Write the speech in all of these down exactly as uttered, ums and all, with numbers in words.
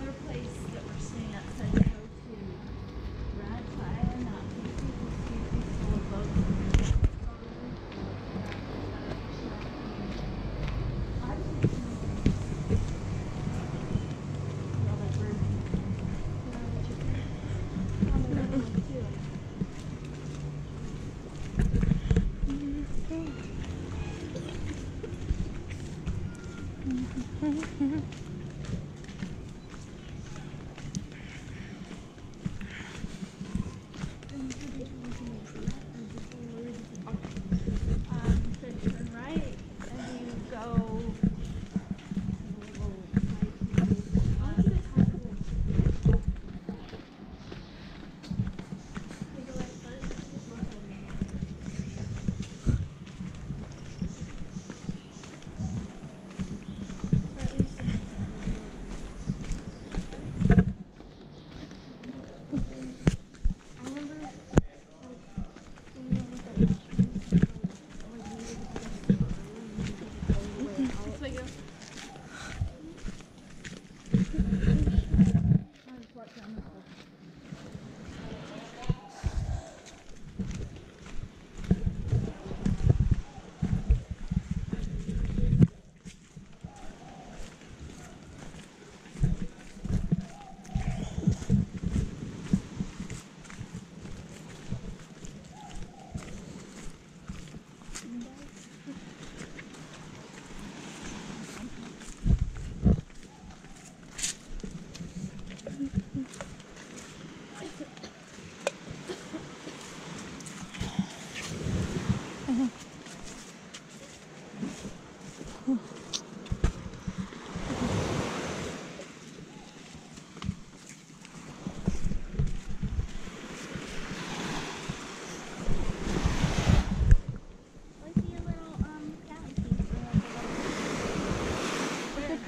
other place that we're staying at said go to Radford. I am not thinking to see people both. I was thinking all that bird. You know what you're doing? I'm going to do it.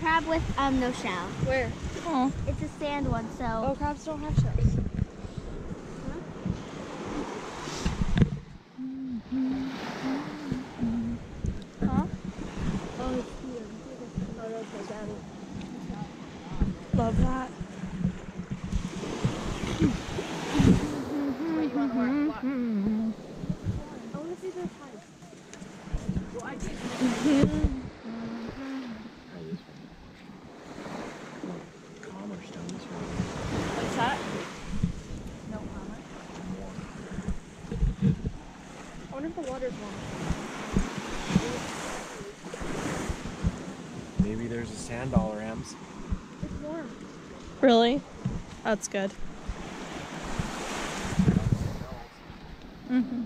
Crab with um no shell. Where? Oh. It's a sand one, so. Oh, crabs don't have shells. Huh? Huh? Oh, it's here. Oh, okay, got it. Love that. Wait, you want more? What? I want to see those hides. Well, I did. Maybe there's a sand dollar, Ems. It's warm. Really? That's good. Mm-hmm.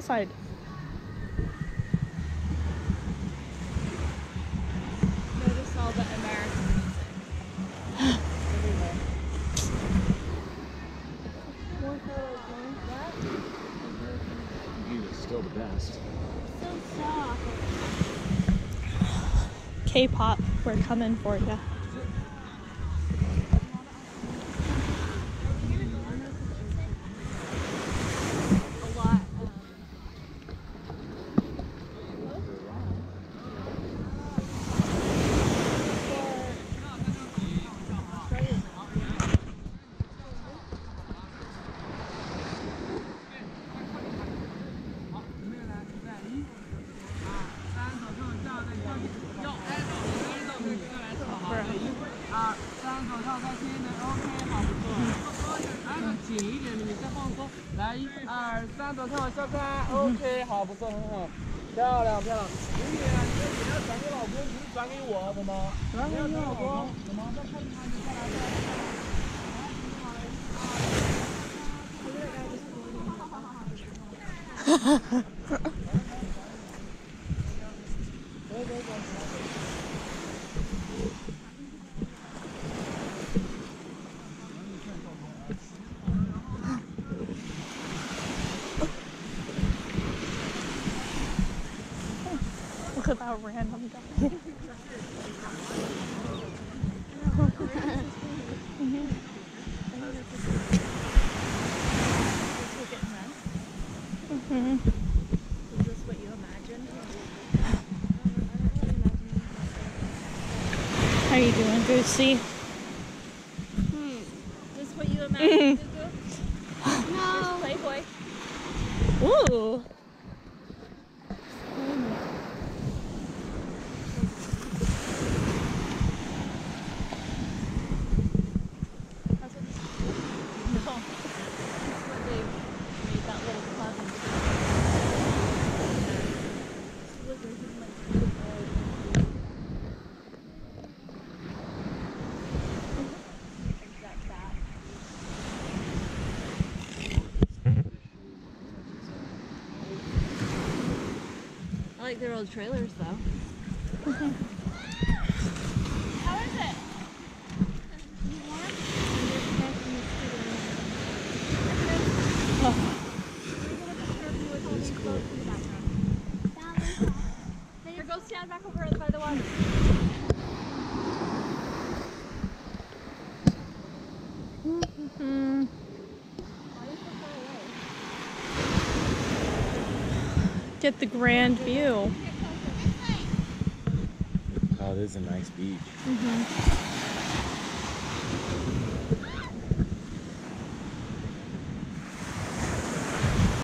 Outside. Notice all the American music everywhere. More colors, more black. still the best. So soft. K-pop, we're coming for ya. OK， 好，不错，很好，漂亮，漂亮。美女，你要转给老公，不是转给我，怎么？转给你老公，怎么？再看一看，再来再来。哈哈哈哈哈！走走走走。 About random guy. Mm-hmm. Is this what you imagined? How you doing, Goosey? Hmm. Is this what you imagined, Goosey? No. Playboy. Ooh. I like their old trailers though. How is it? Oh. It's cool. Here, go stand back over by the water. Mm-hmm. Get the grand view. Oh, this is a nice beach. Mm-hmm.